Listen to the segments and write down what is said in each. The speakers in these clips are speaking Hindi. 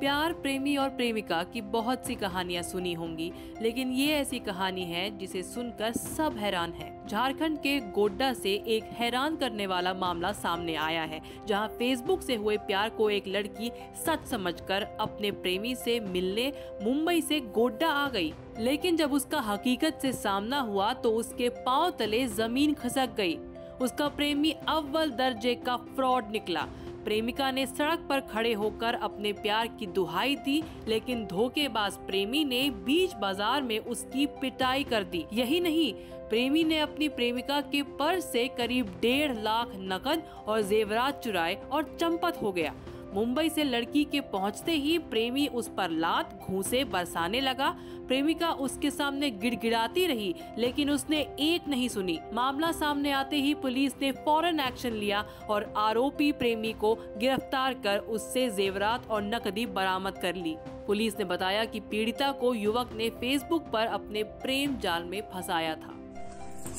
प्यार, प्रेमी और प्रेमिका की बहुत सी कहानियां सुनी होंगी, लेकिन ये ऐसी कहानी है जिसे सुनकर सब हैरान है। झारखंड के गोड्डा से एक हैरान करने वाला मामला सामने आया है, जहां फेसबुक से हुए प्यार को एक लड़की सच समझकर अपने प्रेमी से मिलने मुंबई से गोड्डा आ गई, लेकिन जब उसका हकीकत से सामना हुआ तो उसके पांव तले जमीन खसक गई। उसका प्रेमी अव्वल दर्जे का फ्रॉड निकला। प्रेमिका ने सड़क पर खड़े होकर अपने प्यार की दुहाई दी, लेकिन धोखेबाज प्रेमी ने बीच बाजार में उसकी पिटाई कर दी। यही नहीं, प्रेमी ने अपनी प्रेमिका के पर्स से करीब 1.5 लाख नकद और जेवरात चुराए और चंपत हो गया। मुंबई से लड़की के पहुंचते ही प्रेमी उस पर लात घूंसे बरसाने लगा। प्रेमिका उसके सामने गिड़गिड़ाती रही, लेकिन उसने एक नहीं सुनी। मामला सामने आते ही पुलिस ने फौरन एक्शन लिया और आरोपी प्रेमी को गिरफ्तार कर उससे जेवरात और नकदी बरामद कर ली। पुलिस ने बताया कि पीड़िता को युवक ने फेसबुक पर अपने प्रेम जाल में फंसाया था।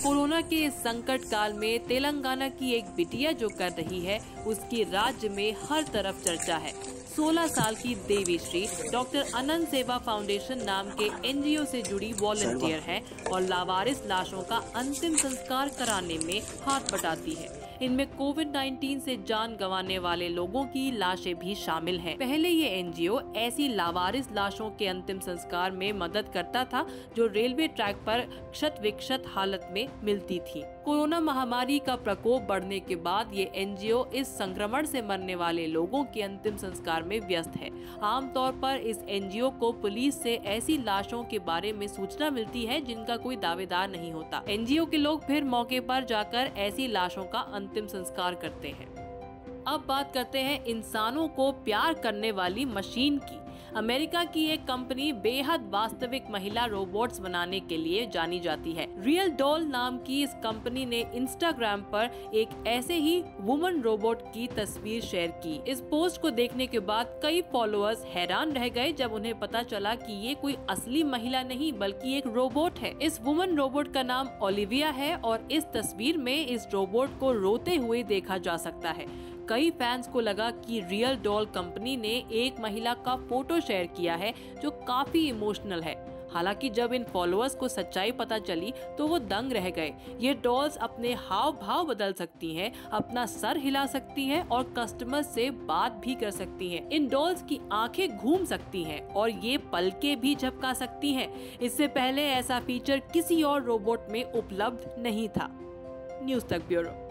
कोरोना के इस संकट काल में तेलंगाना की एक बिटिया जो कर रही है, उसकी राज्य में हर तरफ चर्चा है। 16 साल की देवी श्री डॉक्टर अनंत सेवा फाउंडेशन नाम के एनजीओ से जुड़ी वॉलंटियर है और लावारिस लाशों का अंतिम संस्कार कराने में हाथ बटाती है। इनमें कोविड 19 से जान गंवाने वाले लोगों की लाशें भी शामिल हैं। पहले ये एनजीओ ऐसी लावारिस लाशों के अंतिम संस्कार में मदद करता था जो रेलवे ट्रैक पर क्षत विक्षत हालत में मिलती थी। कोरोना महामारी का प्रकोप बढ़ने के बाद ये एनजीओ इस संक्रमण से मरने वाले लोगों के अंतिम संस्कार में व्यस्त है। आमतौर पर इस एनजीओ को पुलिस से ऐसी लाशों के बारे में सूचना मिलती है जिनका कोई दावेदार नहीं होता। एनजीओ के लोग फिर मौके पर जाकर ऐसी लाशों का अंतिम संस्कार करते हैं। अब बात करते हैं इंसानों को प्यार करने वाली मशीन की। अमेरिका की एक कंपनी बेहद वास्तविक महिला रोबोट्स बनाने के लिए जानी जाती है। रियल डॉल नाम की इस कंपनी ने इंस्टाग्राम पर एक ऐसे ही वुमन रोबोट की तस्वीर शेयर की। इस पोस्ट को देखने के बाद कई फॉलोअर्स हैरान रह गए जब उन्हें पता चला कि ये कोई असली महिला नहीं बल्कि एक रोबोट है। इस वुमन रोबोट का नाम ओलिविया है और इस तस्वीर में इस रोबोट को रोते हुए देखा जा सकता है। कई फैंस को लगा कि रियल डॉल कंपनी ने एक महिला का फोटो शेयर किया है जो काफी इमोशनल है। हालांकि जब इन फॉलोअर्स को सच्चाई पता चली तो वो दंग रह गए। ये डॉल्स अपने हाव भाव बदल सकती हैं, अपना सर हिला सकती हैं और कस्टमर से बात भी कर सकती हैं। इन डॉल्स की आंखें घूम सकती हैं और ये पलके भी झपका सकती हैं। इससे पहले ऐसा फीचर किसी और रोबोट में उपलब्ध नहीं था। न्यूज़ तक ब्यूरो।